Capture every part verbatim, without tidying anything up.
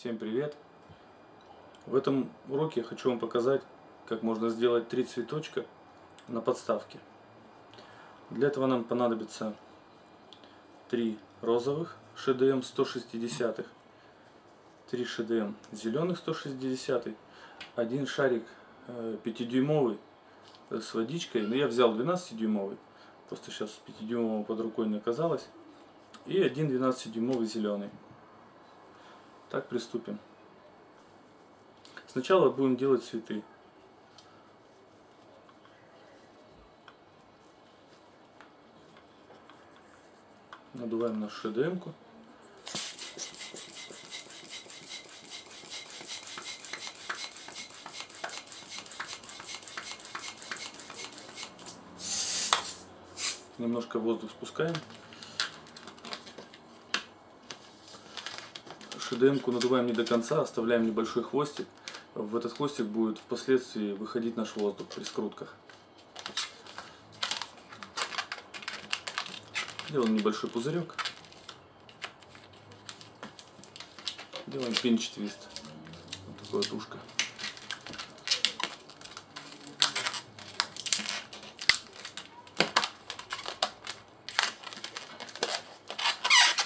Всем привет! В этом уроке я хочу вам показать, как можно сделать три цветочка на подставке. Для этого нам понадобится три розовых шдм сто шестьдесят, три шдм зеленых сто шестьдесят, один шарик пятидюймовый с водичкой, но я взял двенадцатидюймовый, просто сейчас пятидюймового под рукой не оказалось, и один двенадцатидюймовый зеленый. Так, приступим. Сначала будем делать цветы. Надуваем нашу шдм-ку. Немножко воздух спускаем. Шдм-ку надуваем не до конца, оставляем небольшой хвостик. В этот хвостик будет впоследствии выходить наш воздух при скрутках. Делаем небольшой пузырек. Делаем пинч-твист. Вот такое вот ушко.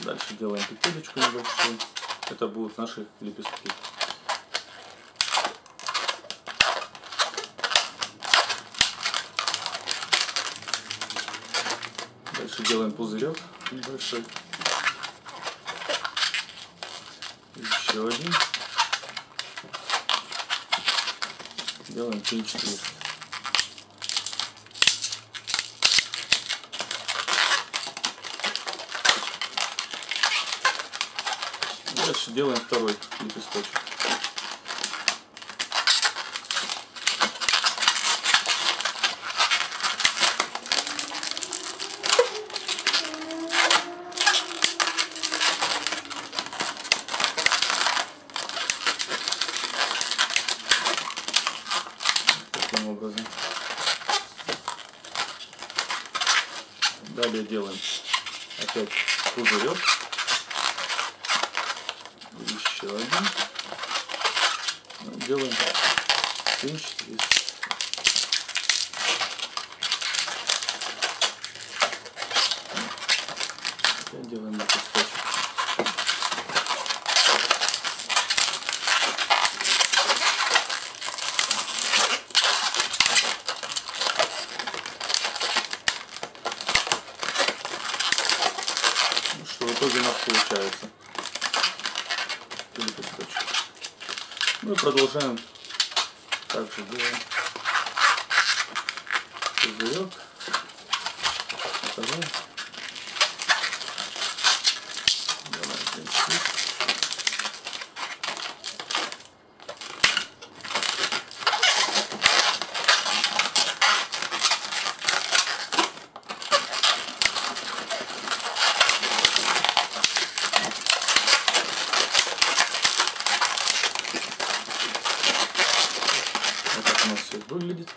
Дальше делаем петелечку небольшую. Это будут наши лепестки. Дальше делаем пузырек небольшой. Еще один. Делаем пинч-твист. Дальше делаем второй лепесточек. Таким образом. Далее делаем опять пузырек. Еще один. Делаем пинч-твист. Опять делаем лепесточек. Ну, что в итоге у нас получается? Лепесточек. Ну и продолжаем. Также делаем пузырек. Делаем пинчик. Выглядит.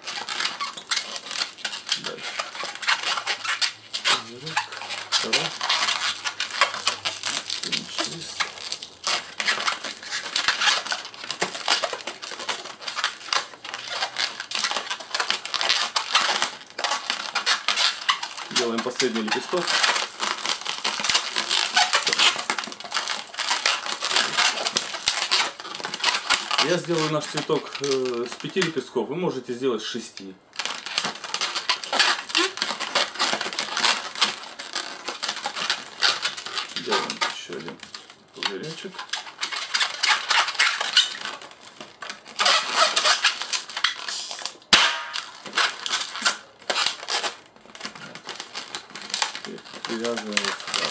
Дальше. Пузырек. Второй. Пинч-лист. Делаем последний лепесток. Я сделаю наш цветок с пяти лепестков, вы можете сделать с шести. Делаем еще один пузыречек. Теперь привязываем вот сюда.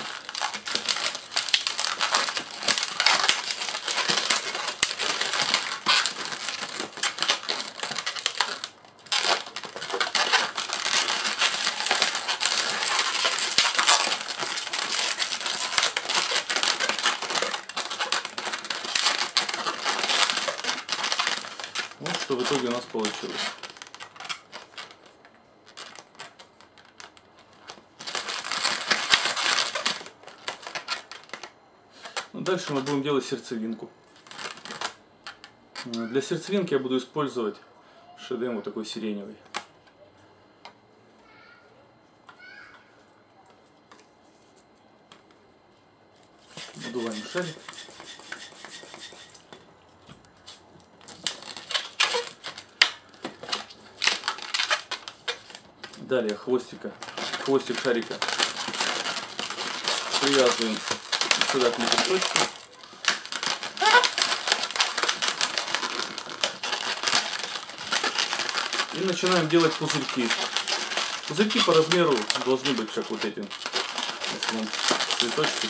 Вот что в итоге у нас получилось. Ну, дальше мы будем делать сердцевинку. Для сердцевинки я буду использовать шдм вот такой сиреневый. Надуваем шарик. Далее хвостика, хвостик шарика привязываем сюда к лепесточку. И начинаем делать пузырьки. Пузырьки по размеру должны быть как вот эти, основном, цветочки.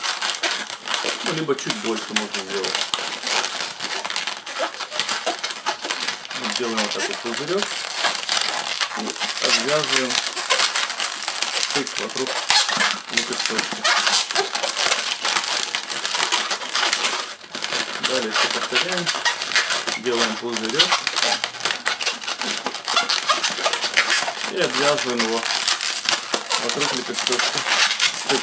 Ну, либо чуть больше можно сделать. Вот делаем вот такой пузырек. И обвязываем стык вокруг лепесточки. Далее все повторяем. Делаем пузырек. И обвязываем его вокруг лепесточка. Стык.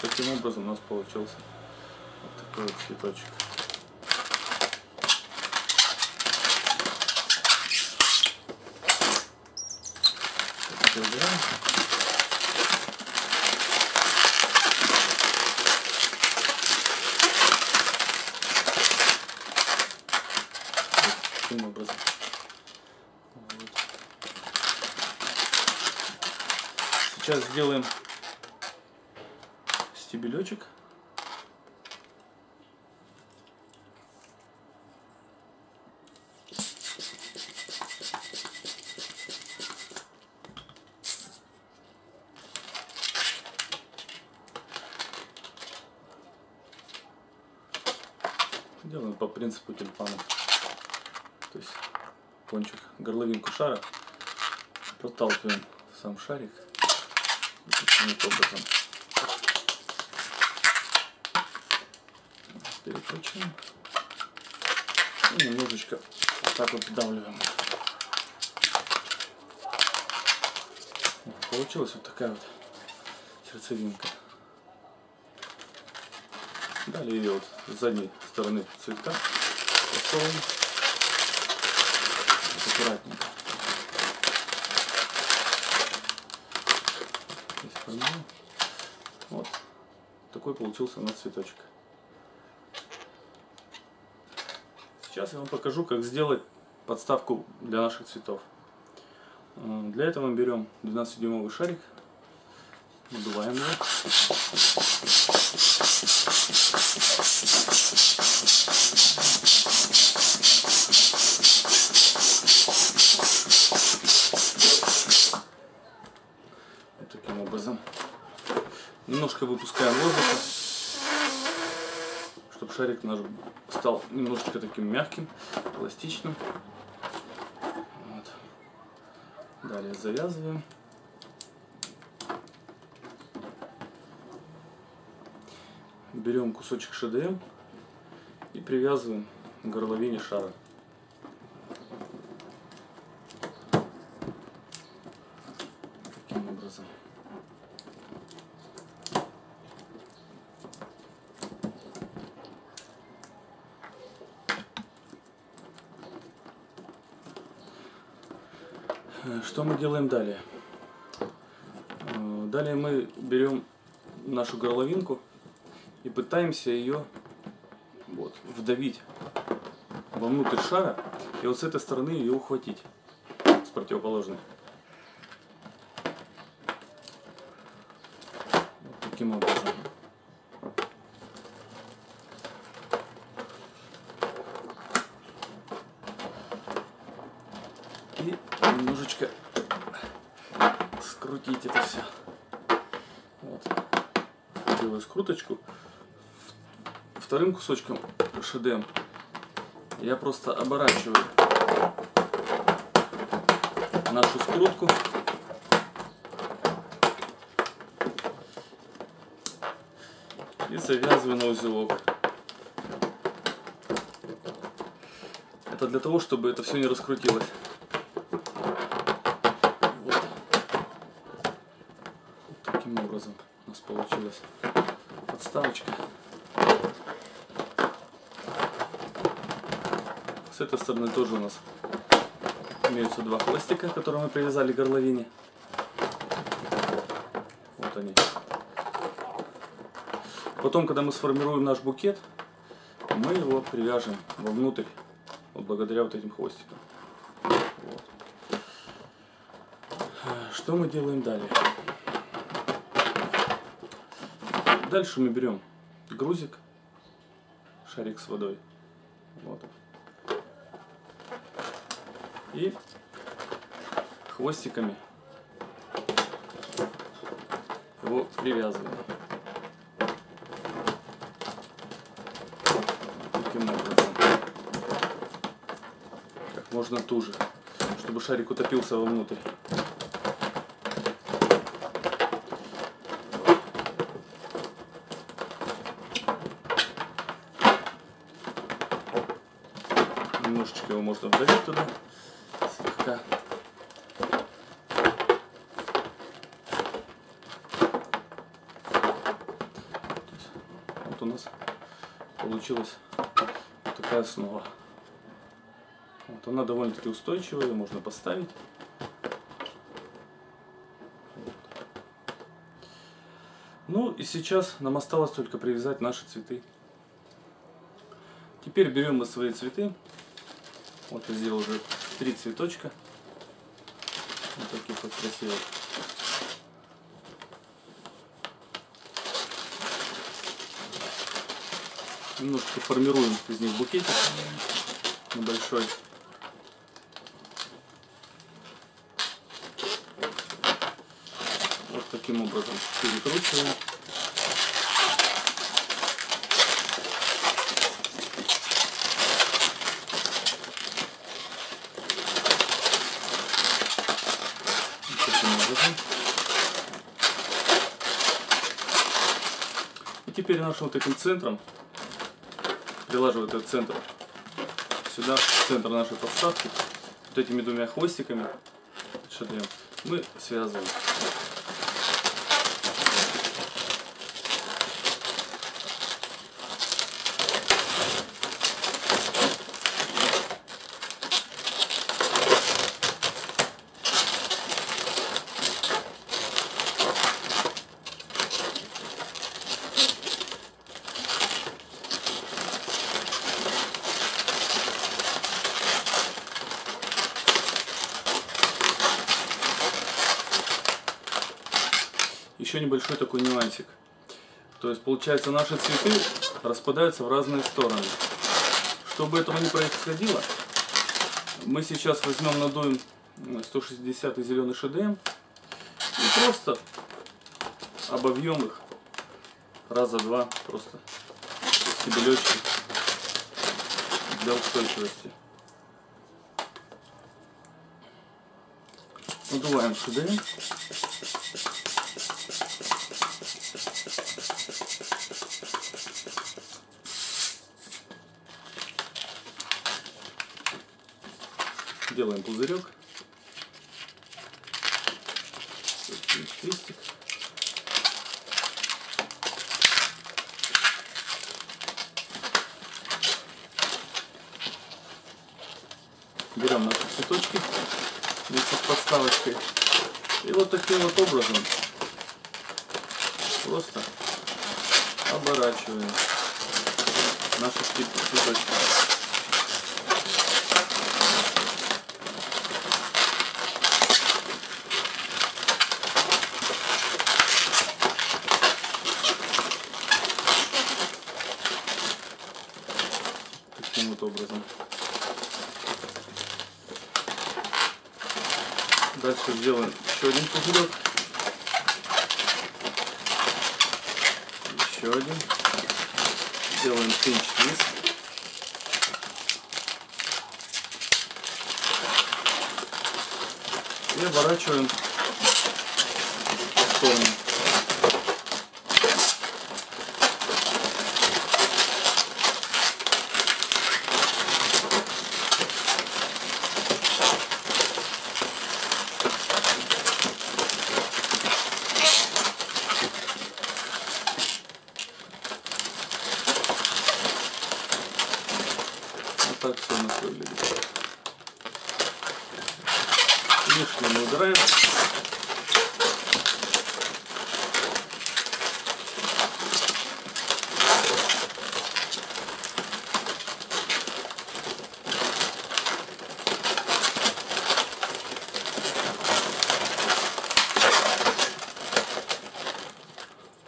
Таким образом у нас получился вот такой вот цветочек. Таким образом. Вот. Сейчас сделаем стебелечек. Делаем по принципу тюльпана, то есть кончик, горловинку шара проталкиваем в сам шарик таким образом. Перекручиваем и немножечко вот так вот вдавливаем. Получилась вот такая вот сердцевинка. Далее ее вот с задней стороны цветка посовываем аккуратненько. Вот такой получился у нас цветочек. Сейчас я вам покажу, как сделать подставку для наших цветов. Для этого мы берем двенадцатидюймовый шарик, надуваем его. Вот таким образом. Немножко выпускаем воздуха, чтобы шарик наш стал немножечко таким мягким, эластичным. Вот. Далее завязываем. Берем кусочек шдм и привязываем к горловине шара. Таким образом. Что мы делаем далее? Далее мы берем нашу горловинку и пытаемся ее вот, вдавить вовнутрь шара и вот с этой стороны ее ухватить, с противоположной. Вот таким образом. и немножечко скрутить это все. Вот. Делаю скруточку. Вторым кусочком шдм я просто оборачиваю нашу скрутку. И завязываю на узелок. Это для того, чтобы это все не раскрутилось. Вот. Вот таким образом у нас получилась подставочка. С этой стороны тоже у нас имеются два хвостика, которые мы привязали к горловине. Вот они. Потом, когда мы сформируем наш букет, мы его привяжем вовнутрь, вот благодаря вот этим хвостикам. Вот. Что мы делаем далее? Дальше мы берем грузик, шарик с водой, вот, и хвостиками его привязываем. Как можно туже, чтобы шарик утопился вовнутрь. Немножечко его можно вдавить туда, слегка. Вот у нас получилось такая основа. Вот она довольно-таки устойчивая, ее можно поставить. Вот. Ну и сейчас нам осталось только привязать наши цветы. Теперь берем мы свои цветы. Вот я сделал уже три цветочка. Вот таких вот красивых. Немножко формируем из них букетик небольшой. Вот таким образом перекручиваем. Вот таким образом. И теперь нашим вот этим центром, прилаживаю этот центр сюда, в центр нашей подставки, вот этими двумя хвостиками шдм мы связываем. Еще небольшой такой нюансик. То есть получается, наши цветы распадаются в разные стороны. Чтобы этого не происходило, мы сейчас возьмем, надуем сто шестидесятый зеленый шдм и просто обовьем их раза два просто стебелечки для устойчивости. Надуваем шдм. Делаем пузырек. Листик. Берем наши цветочки вместе с подставочкой. И вот таким вот образом просто оборачиваем наши цветочки. Образом Дальше сделаем еще один круг. Еще один. Делаем пинч-твист. И оборачиваем повторно. Так все у нас выглядит. Лишнее мы убираем.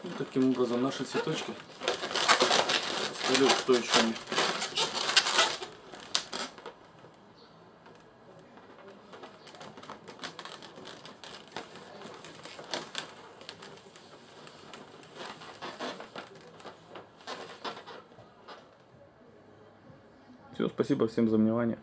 Вот таким образом наши цветочки стали устойчивыми. Все, спасибо всем за внимание.